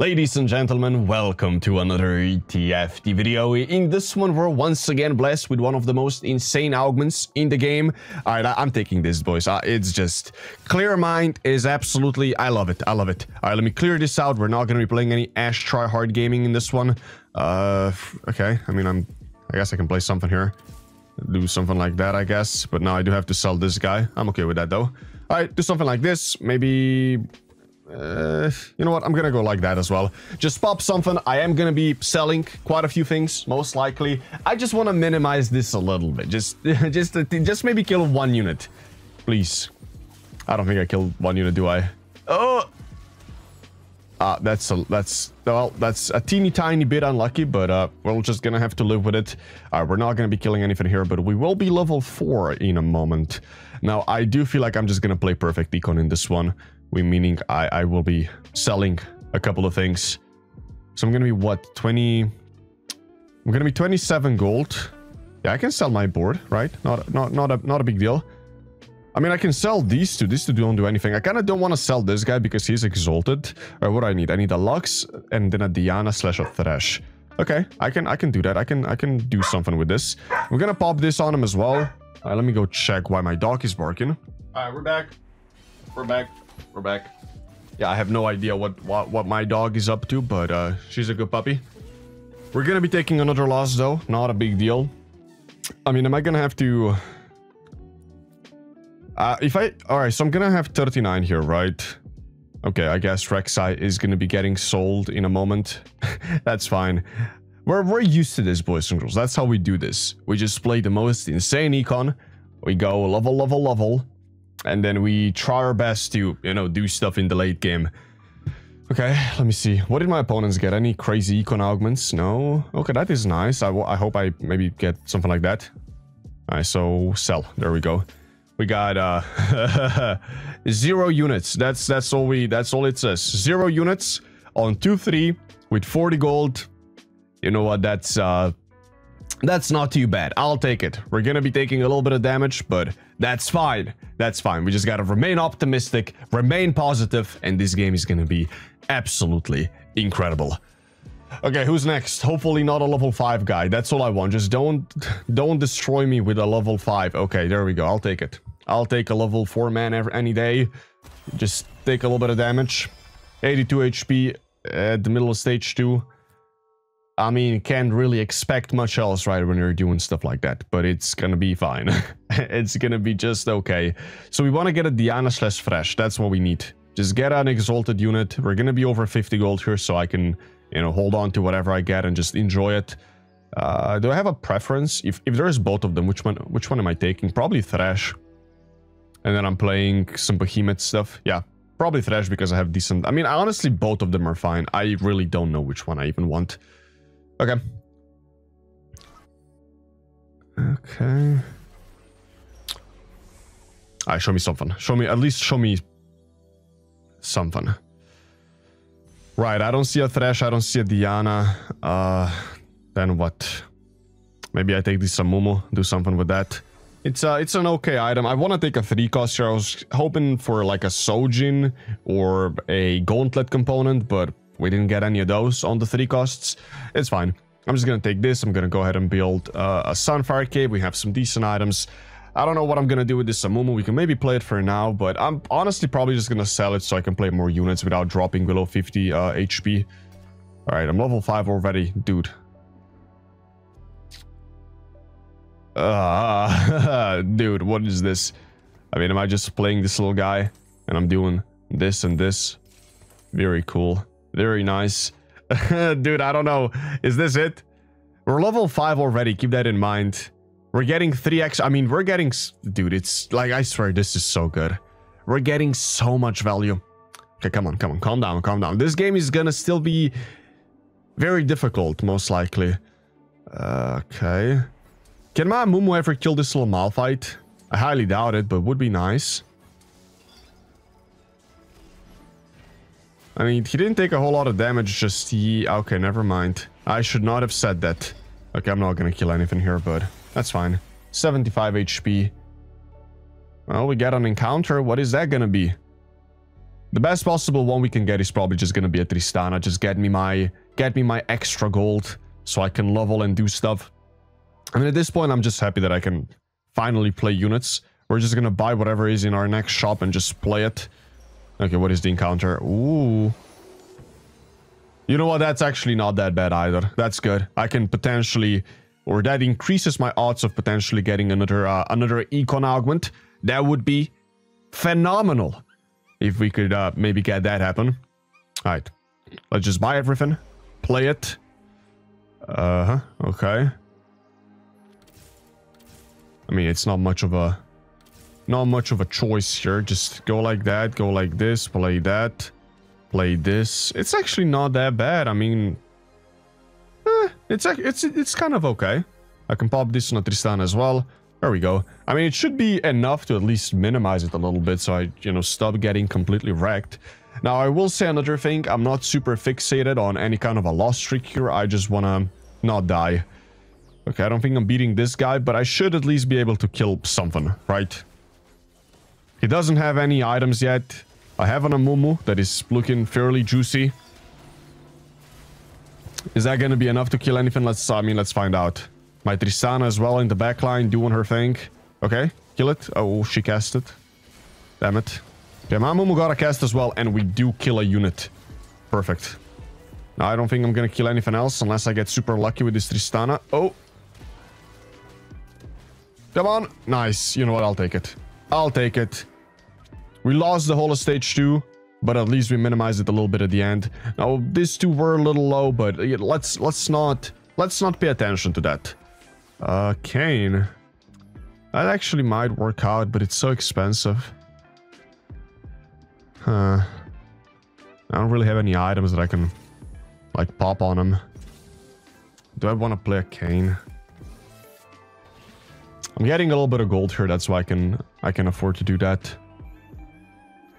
Ladies and gentlemen, welcome to another ETFT video. In this one, we're once again blessed with one of the most insane augments in the game. All right, I'm taking this, boys. It's just... Clear Mind is absolutely... I love it. I love it. All right, let me clear this out. We're not going to be playing any Ash Try Hard Gaming in this one. Okay. I mean, I guess I can play something here. Do something like that, I guess. But now I do have to sell this guy. I'm okay with that, though. All right, do something like this. Maybe... you know what, I'm gonna go like that as well. Just pop something. I am gonna be selling quite a few things, most likely. I just want to minimize this a little bit. Just maybe kill one unit, please. I don't think I killed one unit, do I? Oh, that's a teeny tiny bit unlucky, but we're just gonna have to live with it. We're not gonna be killing anything here, but we will be level 4 in a moment. Now I do feel like I'm just gonna play perfect econ in this one. Meaning I will be selling a couple of things. So I'm gonna be what, 20? I'm gonna be 27 gold. Yeah, I can sell my board, right? Not a big deal. I mean, I can sell these two. These two don't do anything. I kind of don't want to sell this guy because he's exalted. Or what do I need? I need a Lux and then a Diana slash a Thresh. Okay, I can do that. I can do something with this. We're gonna pop this on him as well. All right, let me go check why my dog is barking. All right, we're back. We're back. We're back. Yeah, I have no idea what my dog is up to, but she's a good puppy. We're gonna be taking another loss, though. Not a big deal. I mean, am I gonna have to... Alright, so I'm gonna have 39 here, right? Okay, I guess Rek'Sai is gonna be getting sold in a moment. That's fine. We're used to this, boys and girls. That's how we do this. We just play the most insane econ. We go level, level, level. And then we try our best to, you know, do stuff in the late game. Okay, let me see. What did my opponents get? Any crazy econ augments? No? Okay, that is nice. I hope I maybe get something like that. Alright, so sell. There we go. We got 0 units. That's all it says. 0 units on 2-3 with 40 gold. You know what? That's not too bad. I'll take it. We're gonna be taking a little bit of damage, but that's fine. That's fine. We just gotta remain optimistic, remain positive, and this game is gonna be absolutely incredible. Okay, who's next? Hopefully not a level 5 guy. That's all I want. Just don't destroy me with a level 5. Okay, there we go. I'll take it. I'll take a level 4 man any day. Just take a little bit of damage. 82 HP at the middle of stage 2. I mean, can't really expect much else, right, when you're doing stuff like that. But it's gonna be fine. It's gonna be just okay. So we want to get a Diana slash Thresh. That's what we need. Just get an exalted unit. We're gonna be over 50 gold here, so I can, you know, hold on to whatever I get and just enjoy it. Do I have a preference? If there's both of them, which one am I taking? Probably Thresh. And then I'm playing some Behemoth stuff. Yeah, probably Thresh because I have decent... I mean, honestly, both of them are fine. I really don't know which one I even want. Okay. Okay. Alright, show me something. At least show me something. Right, I don't see a Thresh, I don't see a Diana. Then what? Maybe I take this Amumu, do something with that. It's an okay item. I want to take a 3-cost here. I was hoping for like a Sojin or a Gauntlet component, but... we didn't get any of those on the 3 costs. It's fine. I'm just gonna take this. I'm gonna go ahead and build a Sunfire Cape. We have some decent items. I don't know what I'm gonna do with this Amumu. We can maybe play it for now, but I'm honestly probably just gonna sell it so I can play more units without dropping below 50 HP. All right, I'm level 5 already, dude. Dude, what is this? I mean, am I just playing this little guy and I'm doing this and this? Very cool. Very nice. Dude, I don't know. Is this it? We're level 5 already. Keep that in mind. We're getting 3x. I mean, we're getting... Dude, it's... Like, I swear, this is so good. We're getting so much value. Okay, come on, come on. Calm down, calm down. This game is gonna still be very difficult, most likely. Okay. Can my Amumu ever kill this little Malphite? I highly doubt it, but would be nice. I mean, he didn't take a whole lot of damage, just he... Okay, never mind. I should not have said that. Okay, I'm not gonna kill anything here, but that's fine. 75 HP. Well, we got an encounter. What is that gonna be? The best possible one we can get is probably just gonna be a Tristana. Just get me my extra gold so I can level and do stuff. I mean, at this point, I'm just happy that I can finally play units. We're just gonna buy whatever is in our next shop and just play it. Okay, what is the encounter? Ooh. You know what? That's actually not that bad either. That's good. I can potentially... Or that increases my odds of potentially getting another Econ Augment. That would be phenomenal if we could maybe get that happen. All right. Let's just buy everything. Play it. Okay. I mean, it's not much of a choice here. Just go like that, go like this, play that, play this. It's actually not that bad. I mean, it's kind of okay. I can pop this on Tristana as well. There we go. I mean, it should be enough to at least minimize it a little bit, so I, you know, stop getting completely wrecked. Now, I will say another thing. I'm not super fixated on any kind of a loss streak here. I just wanna not die. Okay, I don't think I'm beating this guy, but I should at least be able to kill something, right? He doesn't have any items yet. I have an Amumu that is looking fairly juicy. Is that going to be enough to kill anything? Let's find out. My Tristana as well in the backline doing her thing. Okay, kill it. Oh, she cast it. Damn it. Okay, my Amumu got a cast as well, and we do kill a unit. Perfect. Now, I don't think I'm going to kill anything else unless I get super lucky with this Tristana. Oh. Come on. Nice. You know what? I'll take it. I'll take it. We lost the whole of stage 2, but at least we minimized it a little bit at the end. Now, these two were a little low, but let's not pay attention to that. Kayn. That actually might work out, but it's so expensive. Huh. I don't really have any items that I can, like, pop on him. Do I want to play a Kayn? I'm getting a little bit of gold here, that's why I can afford to do that.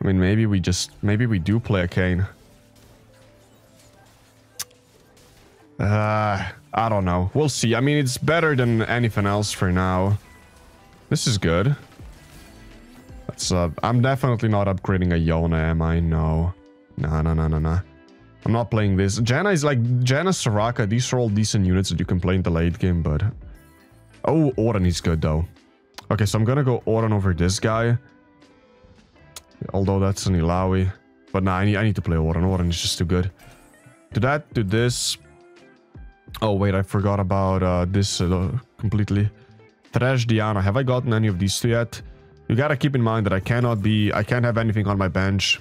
I mean, maybe we do play a Kayn. I don't know. We'll see. I mean, it's better than anything else for now. This is good. That's I'm definitely not upgrading a Yona, am I? No. No. I'm not playing this. Janna is like Janna, Soraka. These are all decent units that you can play in the late game, but oh, Ornn is good though. Okay, so I'm gonna go Ornn over this guy. Although that's an Ilawi. But nah, I need to play Ornn. Ornn is just too good. Do that, do this. Oh, wait, I forgot about this completely. Thresh, Diana. Have I gotten any of these two yet? You gotta keep in mind that I can't have anything on my bench.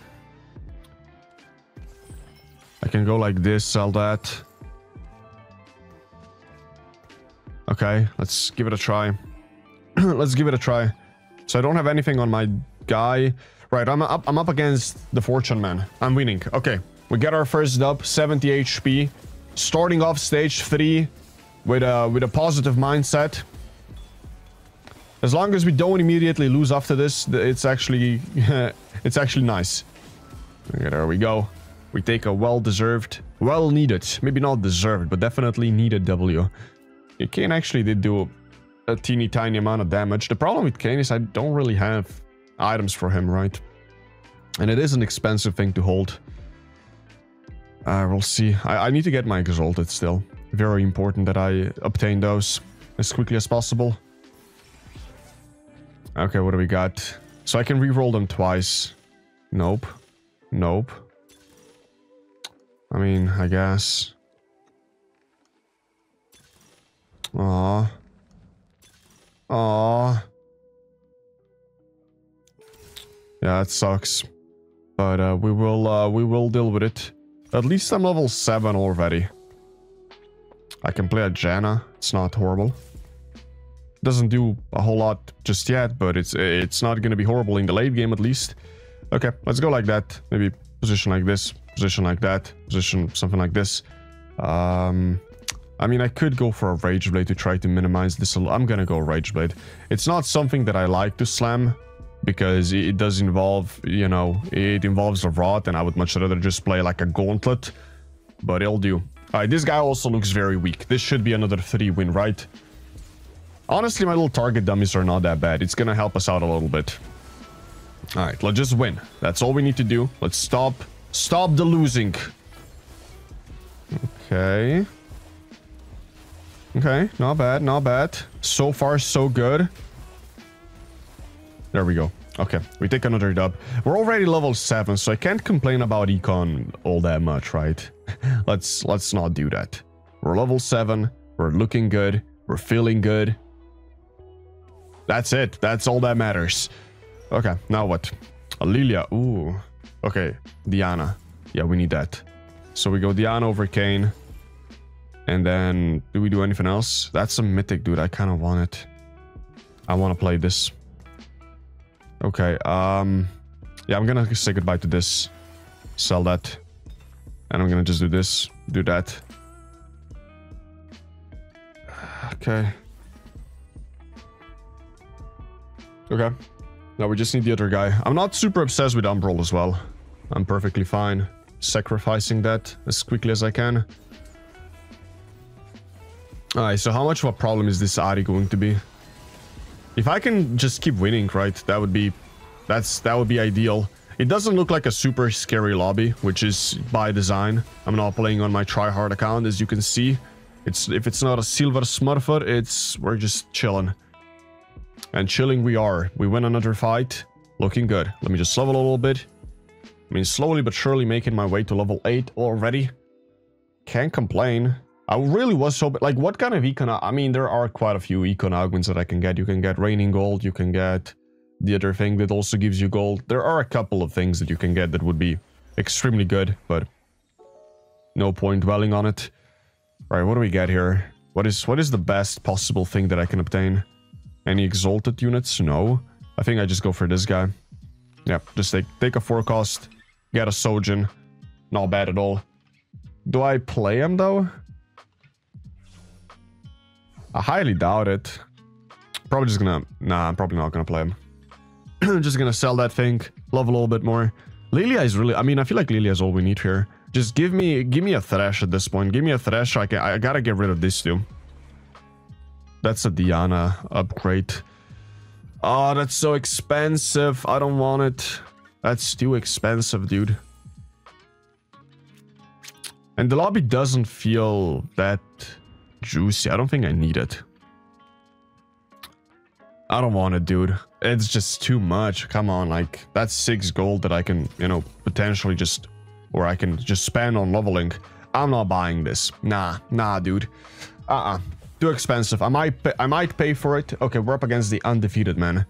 I can go like this, sell that. Okay, let's give it a try. Let's give it a try. So I don't have anything on my guy. Right, I'm up against the Fortune Man. I'm winning. Okay, we get our first dub, 70 HP. Starting off stage 3 with a positive mindset. As long as we don't immediately lose after this, it's actually it's actually nice. Okay, there we go. We take a well-deserved, well-needed, maybe not deserved, but definitely needed W. Kayn actually did do a teeny tiny amount of damage. The problem with Kayn is I don't really have items for him, right? And it is an expensive thing to hold. We'll see. I need to get my Exalted still. Very important that I obtain those as quickly as possible. Okay, what do we got? So I can reroll them twice. Nope. Nope. I mean, I guess... Aww. Aww. Yeah, it sucks. But we will deal with it. At least I'm level 7 already. I can play a Janna. It's not horrible. Doesn't do a whole lot just yet, but it's not gonna be horrible in the late game at least. Okay, let's go like that. Maybe position like this, position like that, position something like this. I mean, I could go for a Rageblade to try to minimize this. I'm gonna go Rageblade. It's not something that I like to slam, because it does involve, you know, it involves a rod, and I would much rather just play like a Gauntlet, but it'll do. All right, this guy also looks very weak. This should be another 3-win, right? Honestly, my little target dummies are not that bad. It's gonna help us out a little bit. All right, let's just win. That's all we need to do. Let's stop the losing. Okay. Okay, not bad, not bad. So far, so good. There we go. Okay, we take another dub. We're already level 7, so I can't complain about Econ all that much, right? Let's not do that. We're level 7. We're looking good. We're feeling good. That's it. That's all that matters. Okay, now what? Lilia. Ooh. Okay, Diana. Yeah, we need that. So we go Diana over Kayn. And then, do we do anything else? That's a mythic, dude. I kind of want it. I want to play this. Okay. Yeah, I'm going to say goodbye to this. Sell that. And I'm going to just do this. Do that. Okay. Okay. Now we just need the other guy. I'm not super obsessed with Umbral as well. I'm perfectly fine sacrificing that as quickly as I can. Alright, so how much of a problem is this Ari going to be? If I can just keep winning, right? That would be ideal. It doesn't look like a super scary lobby, which is by design. I'm not playing on my tryhard account, as you can see. If it's not a silver smurfer, we're just chilling. And chilling we are. We win another fight. Looking good. Let me just level a little bit. I mean, slowly but surely making my way to level 8 already. Can't complain. I really was hoping, like, what kind of econ? I mean, there are quite a few econ augments that I can get. You can get raining gold, you can get the other thing that also gives you gold. There are a couple of things that you can get that would be extremely good, but no point dwelling on it. All right, what do we get here? What is the best possible thing that I can obtain? Any exalted units? No. I think I just go for this guy. Yep, just take a forecast, get a Sojin. Not bad at all. Do I play him though? I highly doubt it. Probably just gonna... Nah, I'm probably not gonna play him. I'm just gonna sell that thing. Love a little bit more. Lilia is really... I mean, I feel like Lilia is all we need here. Just give me a Thresh at this point. Give me a Thresh. I gotta get rid of this too. That's a Diana upgrade. Oh, that's so expensive. I don't want it. That's too expensive, dude. And the lobby doesn't feel that... juicy. I don't think I need it. I don't want it, dude. It's just too much. Come on, like, that's 6 gold that I can, you know, potentially just... or I can just spend on leveling. I'm not buying this. Nah, dude. Too expensive. I might pay for it. Okay, we're up against the undefeated man.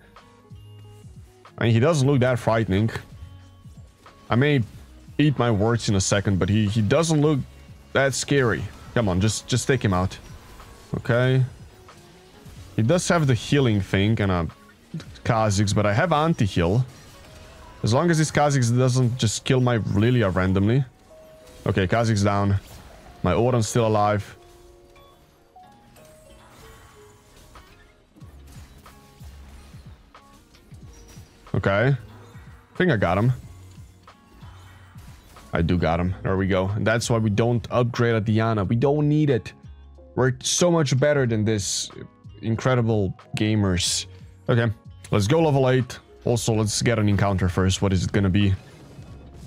I mean, he doesn't look that frightening. I may eat my words in a second, but he doesn't look that scary. Come on, just take him out. Okay. He does have the healing thing and a Kha'Zix, but I have anti-heal. As long as this Kha'Zix doesn't just kill my Lilia randomly. Okay, Kha'Zix down. My Ornn's still alive. Okay. I think I got him. I do got him. There we go. And that's why we don't upgrade a Diana. We don't need it. We're so much better than this incredible gamers. Okay, let's go level 8. Also, let's get an encounter first. What is it gonna be?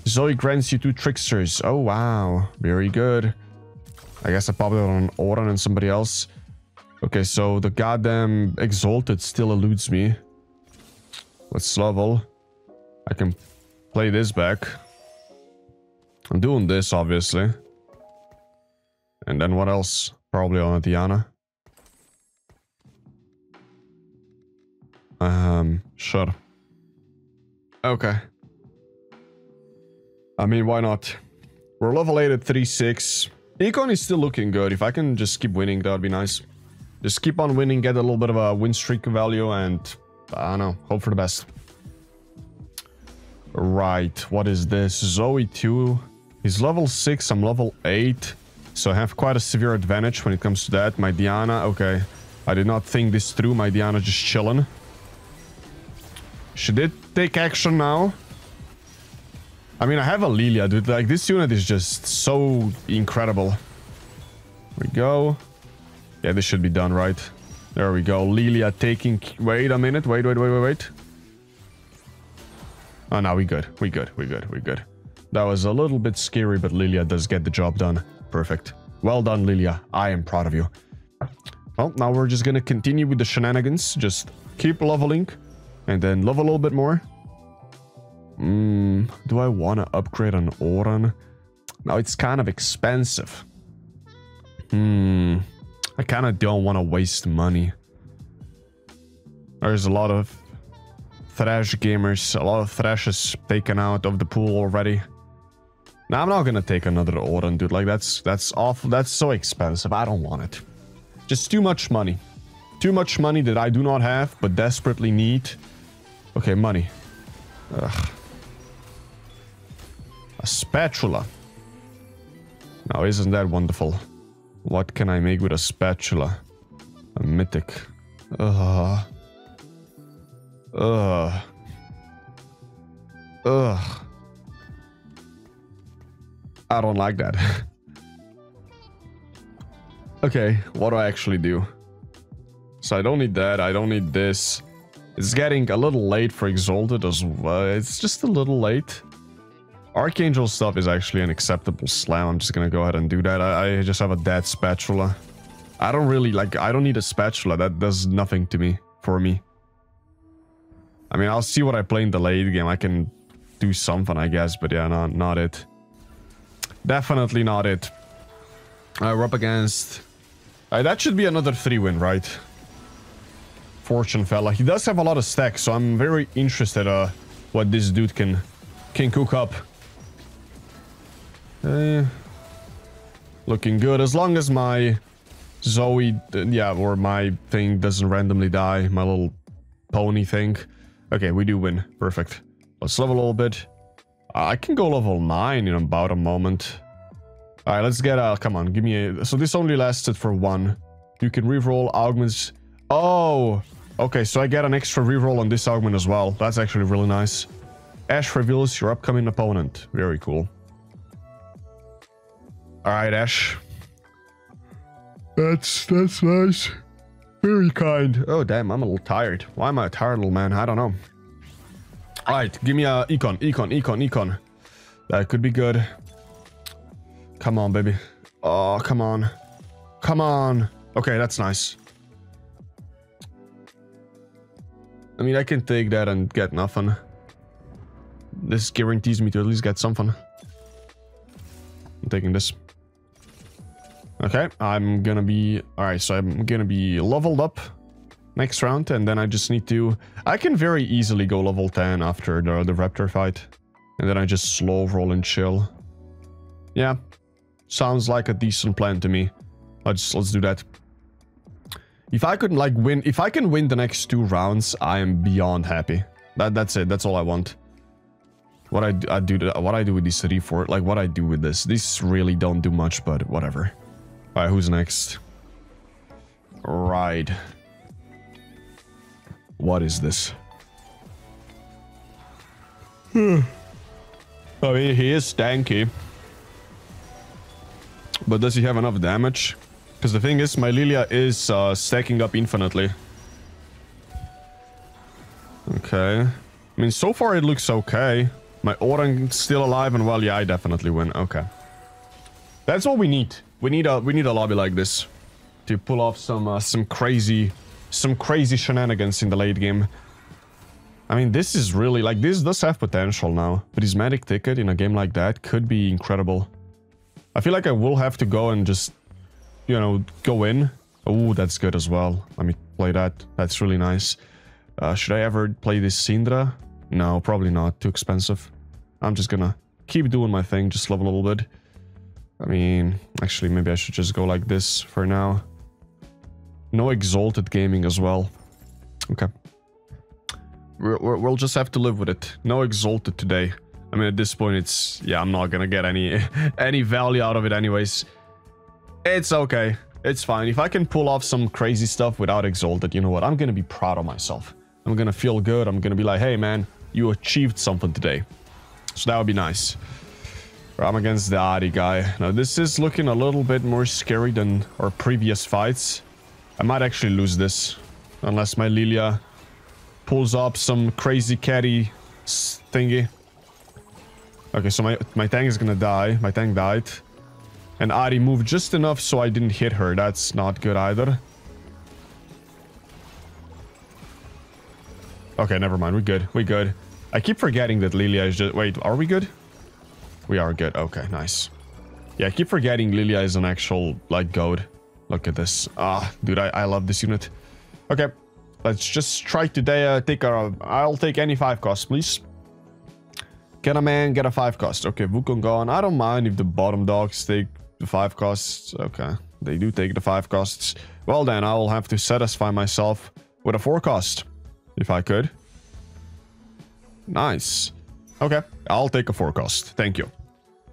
Zoe grants you 2 tricksters. Oh, wow. Very good. I guess I popped it on Ornn and somebody else. Okay, so the goddamn Exalted still eludes me. Let's level. I can play this back. I'm doing this, obviously. And then what else? Probably on a Diana. Sure. Okay. I mean, why not? We're level 8 at 3-6. Econ is still looking good. If I can just keep winning, that would be nice. Just keep on winning, get a little bit of a win streak value, and... I don't know. Hope for the best. Right, what is this? Zoe 2. He's level 6, I'm level 8. So I have quite a severe advantage when it comes to that. My Diana, okay. I did not think this through. My Diana just chilling. She did take action now. I mean, I have a Lilia, dude. Like, this unit is just so incredible. There we go. Yeah, this should be done, right? There we go. Lilia taking... Wait a minute. Wait. Oh, no, we good. We good. We good. We good. That was a little bit scary, but Lilia does get the job done. Perfect. Well done, Lilia. I am proud of you. Well, now we're just going to continue with the shenanigans. Just keep leveling and then level a little bit more. Do I want to upgrade on Ornn? Now it's kind of expensive. I kind of don't want to waste money. There's a lot of Thresh gamers, a lot of Thrashes taken out of the pool already. Now I'm not going to take another Ornn, dude. Like, that's awful. That's so expensive. I don't want it. Just too much money. Too much money that I do not have, but desperately need. Okay, money. Ugh. A spatula. Now, isn't that wonderful? What can I make with a spatula? A mythic. Ugh. Ugh. Ugh. I don't like that. Okay, what do I actually do? So I don't need that, I don't need this. It's getting a little late for Exalted as well. It's just a little late. Archangel stuff is actually an acceptable slam. I'm just gonna go ahead and do that. I just have a dead spatula. I don't really like, I don't need a spatula. That does nothing to me, for me. I mean, I'll see what I play in the late game. I can do something, I guess, but yeah, not it. Definitely not it. Alright, we're up against... that should be another 3-win, right? Fortune fella. He does have a lot of stacks, so I'm very interested what this dude can cook up. Looking good. As long as my Zoe, or my thing doesn't randomly die. My little pony thing. Okay, we do win. Perfect. Let's level a little bit. I can go level 9 in about a moment. Alright, let's get a... Come on, give me a... So this only lasted for 1. You can reroll augments... Oh! Okay, so I get an extra reroll on this augment as well. That's actually really nice. Ash reveals your upcoming opponent. Very cool. Alright, Ash. That's nice. Very kind. Oh, damn, I'm a little tired. Why am I a tired little man? I don't know. Alright, give me a econ. That could be good. Come on, baby. Oh, come on. Come on. Okay, that's nice. I mean, I can take that and get nothing. This guarantees me to at least get something. I'm taking this. Okay, I'm gonna be... Alright, so I'm gonna be leveled up next round, and then I just need to... I can very easily go level 10 after the Raptor fight. And then I just slow roll and chill. Yeah. Sounds like a decent plan to me. Let's do that. If I can win the next 2 rounds, I am beyond happy. That's it. That's all I want. What I do with this. These really don't do much, but whatever. All right, who's next? Right. What is this? Oh, he is tanky. But does he have enough damage? Because the thing is, my Lilia is stacking up infinitely. Okay. I mean, so far it looks okay. My Orann's still alive, and well, yeah, I definitely win. Okay. That's all we need. We need a lobby like this to pull off some crazy shenanigans in the late game. I mean, this is really like, this does have potential now. But his magic ticket in a game like that could be incredible. I feel like I will have to go and just, you know, go in. Oh, that's good as well. Let me play that. That's really nice. Should I ever play this Syndra? No, probably not. Too expensive. I'm just gonna keep doing my thing. Just level a little bit. I mean, actually, maybe I should just go like this for now. No Exalted Gaming as well. Okay. We'll just have to live with it. No Exalted today. I mean, at this point, it's... Yeah, I'm not gonna get any value out of it anyways. It's okay. It's fine. If I can pull off some crazy stuff without Exalted, you know what? I'm gonna be proud of myself. I'm gonna feel good. I'm gonna be like, hey, man, you achieved something today. So that would be nice. I'm against the Ari guy. Now, this is looking a little bit more scary than our previous fights. I might actually lose this. Unless my Lilia pulls up some crazy catty thingy. Okay, so my tank is gonna die. My tank died. And Ari moved just enough so I didn't hit her. That's not good either. Okay, never mind. We're good. We're good. I keep forgetting that Lilia is just... Wait, are we good? We are good. Okay, nice. Yeah, I keep forgetting Lilia is an actual, like, goad. Look at this. Ah, dude, I love this unit. Okay, let's just try today. Take our... I'll take any 5-cost, please. Get a man, get a 5-cost. Okay, Wukong gone. I don't mind if the bottom dogs take the 5 costs. Okay, they do take the 5 costs. Well then, I will have to satisfy myself with a 4-cost. If I could. Nice. Okay, I'll take a 4-cost. Thank you.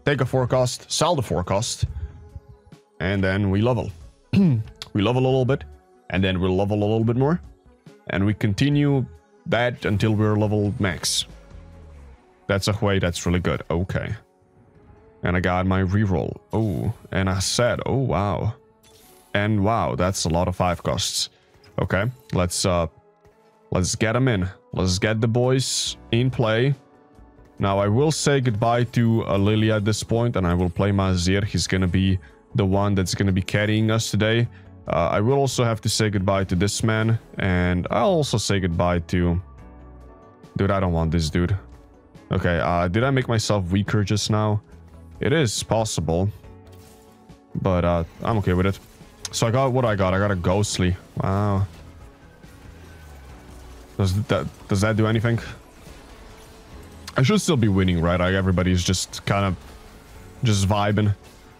Take a 4-cost, sell the 4-cost. And then we level. We level a little bit. And then we'll level a little bit more. And we continue that until we're level max. That's a Hwei, that's really good. Okay. And I got my reroll. Oh, and I said, oh wow. And wow, that's a lot of 5 costs. Okay, let's get them in. Let's get the boys in play. Now, I will say goodbye to Lilia at this point, and I will play my Azir. He's going to be the one that's going to be carrying us today. I will also have to say goodbye to this man, and I'll also say goodbye to... Dude, I don't want this dude. Okay, did I make myself weaker just now? It is possible, but I'm okay with it. So I got what I got. I got a Ghostly. Wow. Does that do anything? I should still be winning, right? Like, everybody's just kind of just vibing.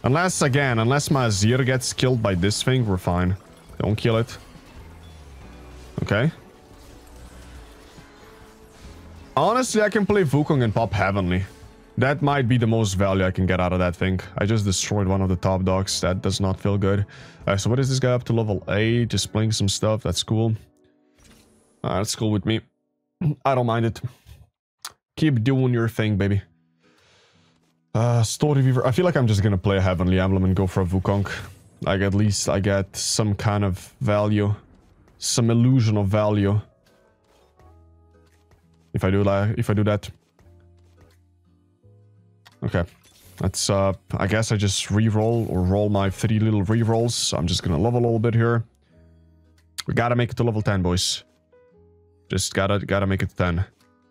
Unless my Azir gets killed by this thing, we're fine. Don't kill it. Okay. Honestly, I can play Wukong and pop Heavenly. That might be the most value I can get out of that thing. I just destroyed one of the top dogs. That does not feel good. So what is this guy up to? Level 8, just playing some stuff. That's cool. That's cool with me. I don't mind it. Keep doing your thing, baby. Story Weaver. I feel like I'm just gonna play a Heavenly Emblem and go for a Wukong. Like, at least I get some kind of value. Some illusion of value. If I do that. Okay. That's, I guess I just reroll or roll my 3 little rerolls. I'm just gonna level a little bit here. We gotta make it to level 10, boys. Just gotta make it 10.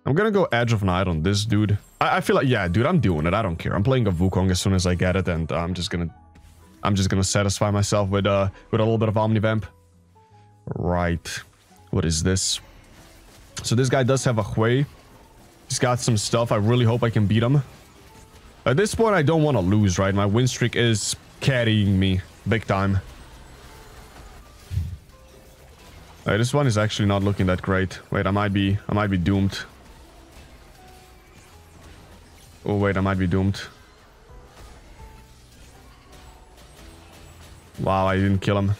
I'm gonna go Edge of Night on this dude. I feel like, yeah, dude, I'm doing it. I don't care. I'm playing a Wukong as soon as I get it, and I'm just gonna satisfy myself with a little bit of Omnivamp. Right. What is this? So this guy does have a Hwei. He's got some stuff. I really hope I can beat him. At this point, I don't want to lose, right? My win streak is carrying me big time. This one is actually not looking that great. Wait, I might be doomed. Oh wait, I might be doomed. Wow, I didn't kill him.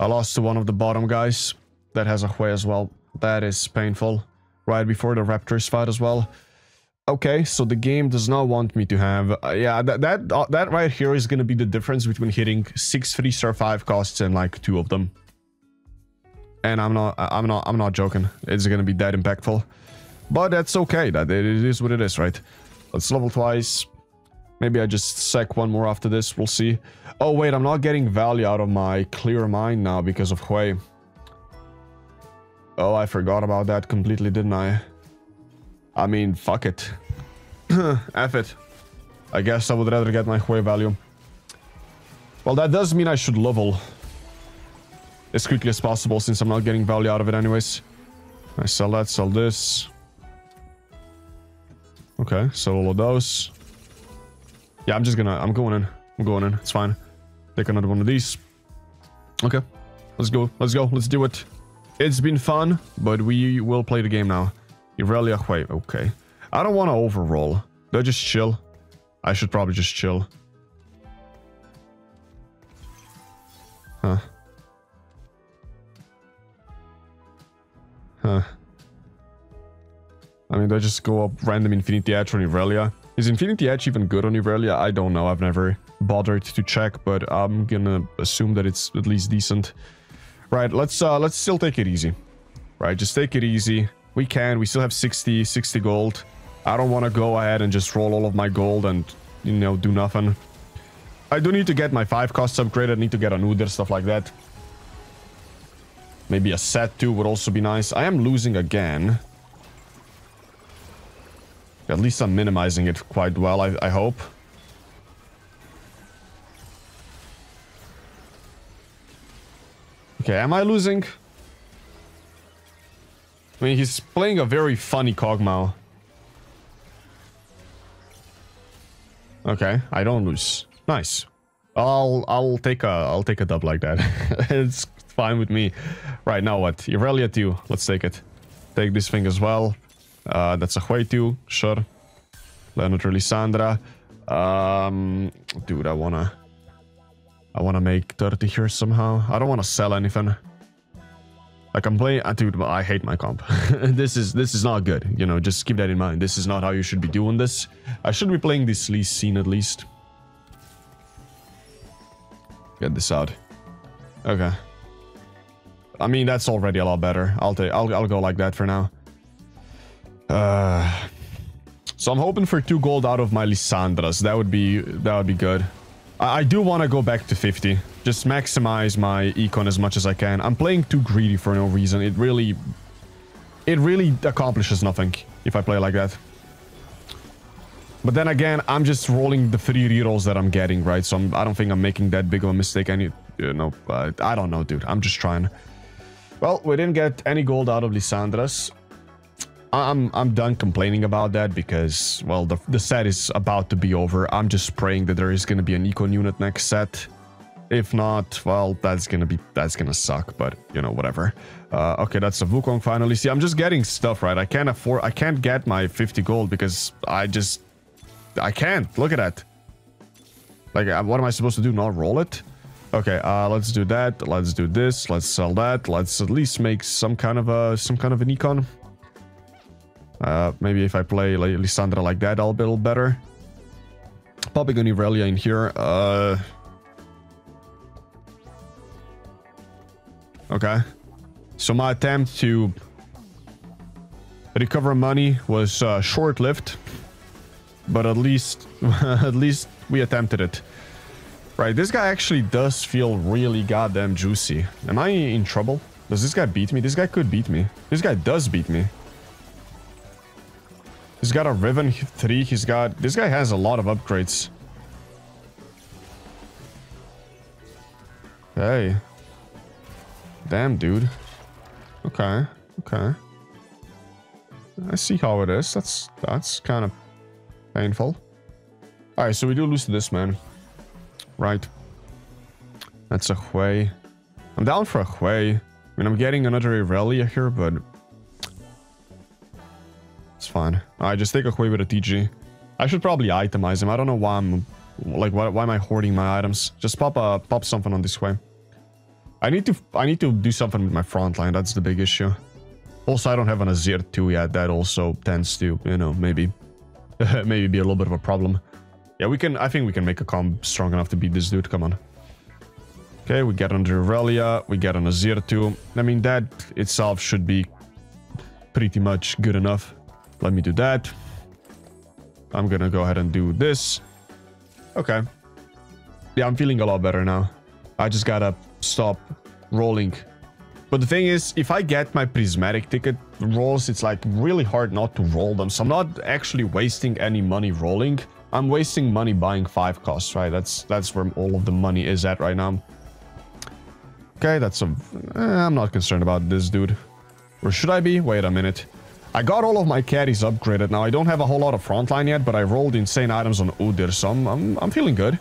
I lost to one of the bottom guys. That has a Hwei as well. That is painful. Right before the Raptors fight as well. Okay, so the game does not want me to have... yeah, that right here is going to be the difference between hitting 6 3-star 5 costs and like 2 of them. And I'm not joking. It's gonna be that impactful, but that's okay. That it is what it is, right? Let's level twice. Maybe I just sack one more after this. We'll see. Oh wait, I'm not getting value out of my Clear Mind now because of Hwei. Oh, I forgot about that completely, didn't I? I mean, fuck it. F it. I guess I would rather get my Hwei value. Well, that does mean I should level as quickly as possible, since I'm not getting value out of it anyways. I sell that, sell this. Okay, sell all of those. Yeah, I'm going in, it's fine. Take another one of these. Okay, let's go, let's do it. It's been fun, but we will play the game now. Irelia Hwei, okay. I don't want to overroll. Do I just chill? I should probably just chill. Huh. Huh. I mean, do I just go up random Infinity Edge on Irelia? Is Infinity Edge even good on Irelia? I don't know. I've never bothered to check, but I'm gonna assume that it's at least decent. Right, let's still take it easy. Right, just take it easy. We can. We still have 60 gold. I don't want to go ahead and just roll all of my gold and, you know, do nothing. I do need to get my 5 costs upgraded. I need to get an Udyr, stuff like that. Maybe a set too would also be nice. I am losing again. At least I'm minimizing it quite well, I hope. Okay, am I losing? I mean, he's playing a very funny Kog'Maw. Okay, I don't lose. Nice. I'll take a dub like that. It's fine with me. Right, now what? Irelia 2. Let's take it. Take this thing as well. That's a Hwei 2. Sure. Leonard Lissandra. Dude, I wanna make 30 here somehow. I don't wanna sell anything. Like I'm playing, dude, I hate my comp. This is not good, you know, just keep that in mind. This is not how you should be doing this. I should be playing this Lee scene at least. Get this out. Okay. I mean, that's already a lot better. I'll go like that for now. So I'm hoping for 2 gold out of my Lissandras. That would be good. I do want to go back to 50. Just maximize my econ as much as I can. I'm playing too greedy for no reason. It really accomplishes nothing if I play like that. But then again, I'm just rolling the 3 rerolls that I'm getting, right? So I don't think I'm making that big of a mistake. I don't know, dude. I'm just trying. Well, we didn't get any gold out of Lissandras. I'm done complaining about that because, well, the set is about to be over. I'm just praying that there is going to be an econ unit next set. If not, well, that's gonna suck, but, you know, whatever. Okay, that's a Wukong finally. See, I'm just getting stuff, right? I can't get my 50 gold because I can't. Look at that. Like, what am I supposed to do? Not roll it? Okay, let's do that. Let's do this. Let's sell that. Let's at least make some kind of an econ. Maybe if I play Lissandra like that, I'll be a little better. Popping an Irelia in here. Okay. So my attempt to recover money was short-lived. But at least, we attempted it. Right, this guy actually does feel really goddamn juicy. Am I in trouble? Does this guy beat me? This guy could beat me. This guy does beat me. He's got a Riven 3, he's got... This guy has a lot of upgrades. Hey. Damn, dude. Okay, okay. I see how it is. That's kind of painful. Alright, so we do lose to this man. Right. That's a Hwei. I'm down for a Hwei. I mean, I'm getting another Irelia here, but... It's fine. Alright, just take a Hwei with a TG. I should probably itemize him. I don't know why I'm... Like, why am I hoarding my items? Just pop something on this Hwei. I need to do something with my front line. That's the big issue. Also, I don't have an Azir 2 yet. That also tends to, you know, maybe be a little bit of a problem. Yeah, I think we can make a comp strong enough to beat this dude. Come on. Okay, we get another Irelia. We get an Azir 2. I mean, that itself should be pretty much good enough. Let me do that. I'm gonna go ahead and do this. Okay. Yeah, I'm feeling a lot better now. I just gotta stop rolling. But the thing is, if I get my prismatic ticket rolls, it's like really hard not to roll them. So I'm not actually wasting any money rolling. I'm wasting money buying 5 costs, right? That's where all of the money is at right now. Okay, I'm not concerned about this dude. Or should I be? Wait a minute. I got all of my carries upgraded now. I don't have a whole lot of frontline yet, but I rolled insane items on Udyr, so I'm feeling good.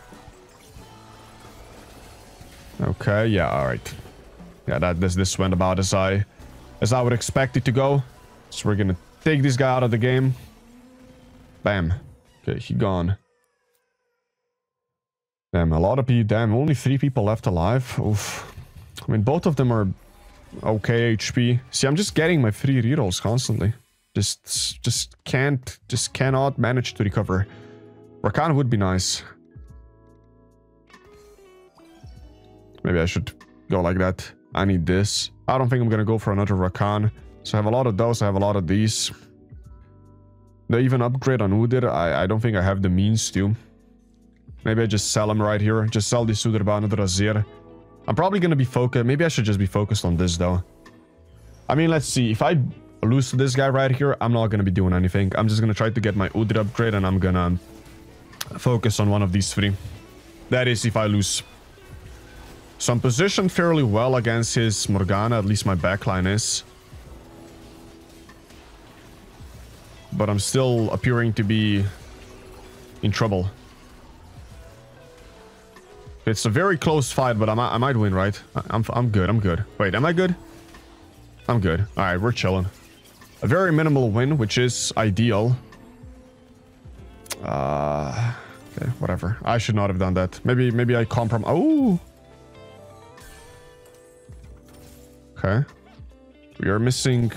Okay, yeah, alright. Yeah, this went about as I would expect it to go. So we're gonna take this guy out of the game. Bam. Okay, he gone. Damn, a lot of people. Damn, only 3 people left alive. Oof. I mean, both of them are okay HP. See, I'm just getting my free rerolls constantly. Just cannot manage to recover. Rakan would be nice. Maybe I should go like that. I need this. I don't think I'm gonna go for another Rakan. So I have a lot of those, I have a lot of these. They even upgrade on Udyr. I don't think I have the means to. Maybe I just sell them right here. Just sell this Udyr bound to Azir. I'm probably going to be focused. Maybe I should just be focused on this though. I mean, let's see. If I lose to this guy right here, I'm not going to be doing anything. I'm just going to try to get my Udyr upgrade and I'm going to focus on one of these three. That is if I lose. So I'm positioned fairly well against his Morgana. At least my backline is. But I'm still appearing to be in trouble. It's a very close fight, but I might win, right? I'm good, I'm good. Wait, am I good? I'm good. Alright, we're chilling. A very minimal win, which is ideal. Okay, whatever. I should not have done that. Maybe I compromise. Oh! Okay. We are missing...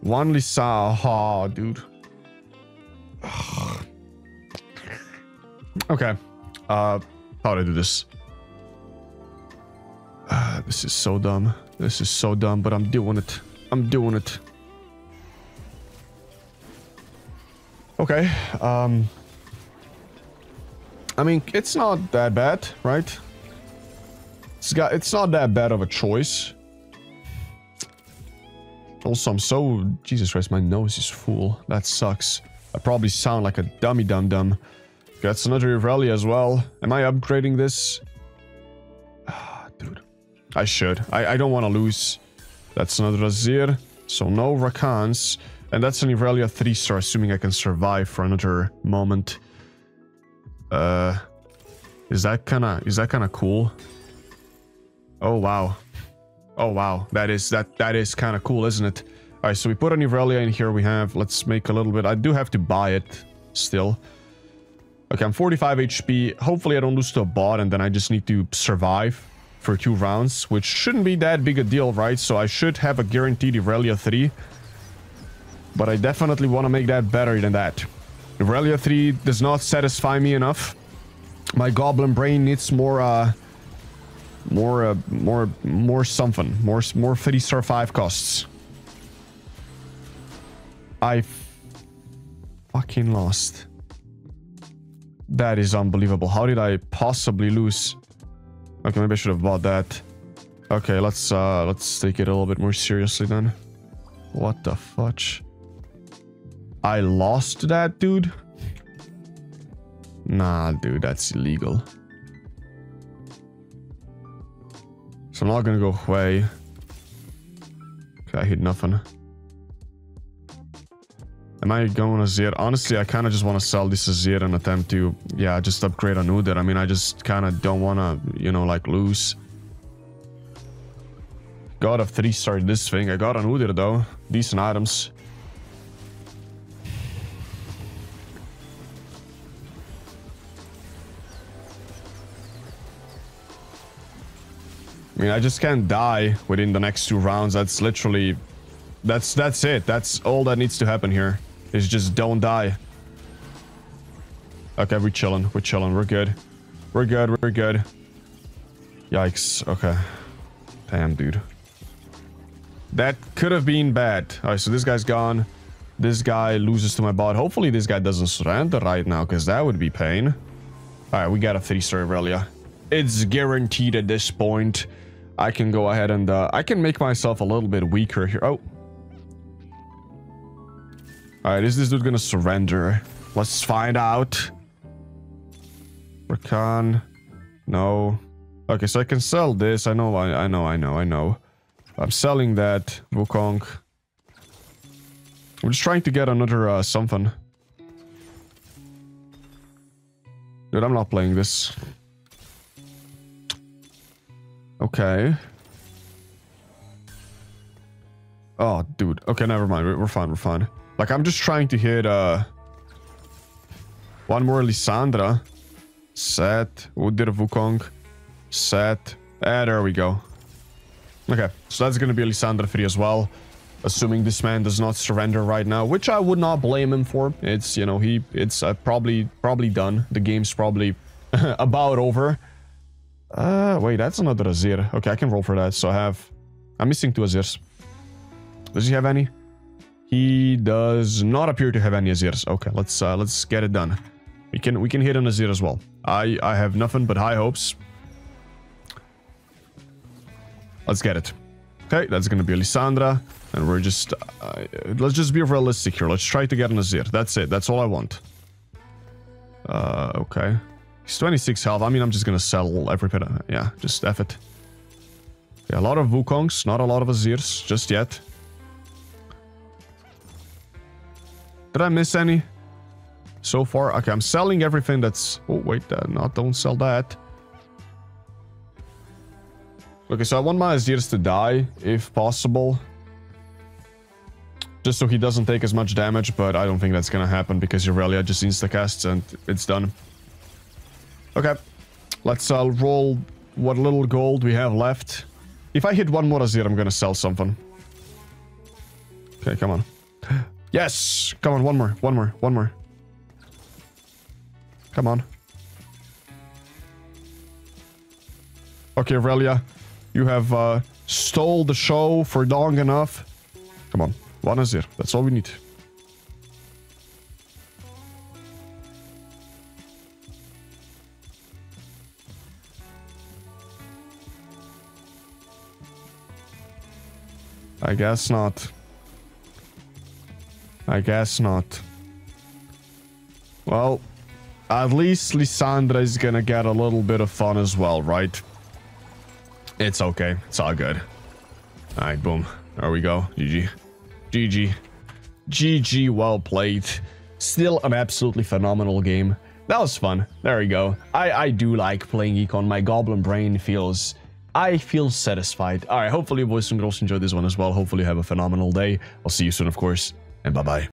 one Lisa, oh, dude. Okay. How do I do this? This is so dumb. This is so dumb, but I'm doing it. I'm doing it. Okay. I mean, it's not that bad, right? It's not that bad of a choice. Also, I'm so... Jesus Christ, my nose is full. That sucks. I probably sound like a dummy dum-dum. That's another Irelia as well. Am I upgrading this? Dude. I should. I don't want to lose. That's another Azir. So no Rakans. And that's an Irelia 3-star, assuming I can survive for another moment. Is that kinda cool? Oh, wow. Oh, wow. That is kind of cool, isn't it? All right, so we put an Irelia in here. We have... let's make a little bit. I do have to buy it still. Okay, I'm 45 HP. Hopefully, I don't lose to a bot, and then I just need to survive for 2 rounds, which shouldn't be that big a deal, right? So I should have a guaranteed Irelia 3. But I definitely want to make that better than that. Irelia 3 does not satisfy me enough. My goblin brain needs more something. More 3-star 5 costs. I fucking lost. That is unbelievable. How did I possibly lose? Okay, maybe I should have bought that. Okay, let's take it a little bit more seriously then. What the fudge? I lost that, dude? Nah, dude, that's illegal. So I'm not gonna go Hwei. Okay, I hit nothing. Am I going Azir? Honestly, I kind of just want to sell this Azir and attempt to, yeah, just upgrade on Udyr. I mean, I just kind of don't want to, you know, like, lose. God of 3-star this thing. I got on Udyr, though. Decent items. I mean, I just can't die within the next 2 rounds. That's literally... that's it. That's all that needs to happen here. Is just don't die. Okay, we're chilling. We're chilling. We're good. We're good. We're good. Yikes. Okay. Damn, dude. That could have been bad. Alright, so this guy's gone. This guy loses to my bot. Hopefully this guy doesn't surrender right now, because that would be pain. Alright, we got a 3-star Irelia. It's guaranteed at this point. I can go ahead and I can make myself a little bit weaker here. Oh. Alright, is this dude gonna surrender? Let's find out. Rakan. No. Okay, so I can sell this. I know. I'm selling that. Wukong. I'm just trying to get another something. Dude, I'm not playing this. Okay. Oh, dude. Okay, never mind. We're fine. We're fine. Like, I'm just trying to hit, one more Lissandra. Set. Udyr Wukong. Set. There we go. Okay. So that's gonna be a Lissandra 3 as well. Assuming this man does not surrender right now, which I would not blame him for. It's, you know, it's probably done. The game's probably about over. Wait, that's another Azir. Okay, I can roll for that. So I'm missing 2 Azirs. Does he have any? He does not appear to have any Azirs. Okay, let's get it done. We can hit an Azir as well. I have nothing but high hopes. Let's get it. Okay, that's gonna be Lissandra, and we're just let's just be realistic here. Let's try to get an Azir. That's it. That's all I want. Okay. He's 26 health. I mean, I'm just gonna sell every pet. Yeah, just F it. Yeah, a lot of Wukongs, not a lot of Azirs just yet. Did I miss any? So far, okay, I'm selling everything that's... Oh, wait, no, don't sell that. Okay, so I want my Azirs to die, if possible. Just so he doesn't take as much damage, but I don't think that's gonna happen because Irelia just insta-casts and it's done. Okay, let's roll what little gold we have left. If I hit one more Azir, I'm gonna sell something. Okay, come on. Yes! Come on, one more. Come on. Okay, Irelia, you have stole the show for long enough. Come on, one Azir. That's all we need. I guess not. Well, at least Lissandra is gonna get a little bit of fun as well, right? It's okay. It's all good. Alright, boom. There we go. GG. GG. GG, well played. Still an absolutely phenomenal game. That was fun. There we go. I do like playing Econ. My goblin brain feels... I feel satisfied. Alright, hopefully you boys and girls enjoyed this one as well. Hopefully you have a phenomenal day. I'll see you soon, of course. And bye-bye.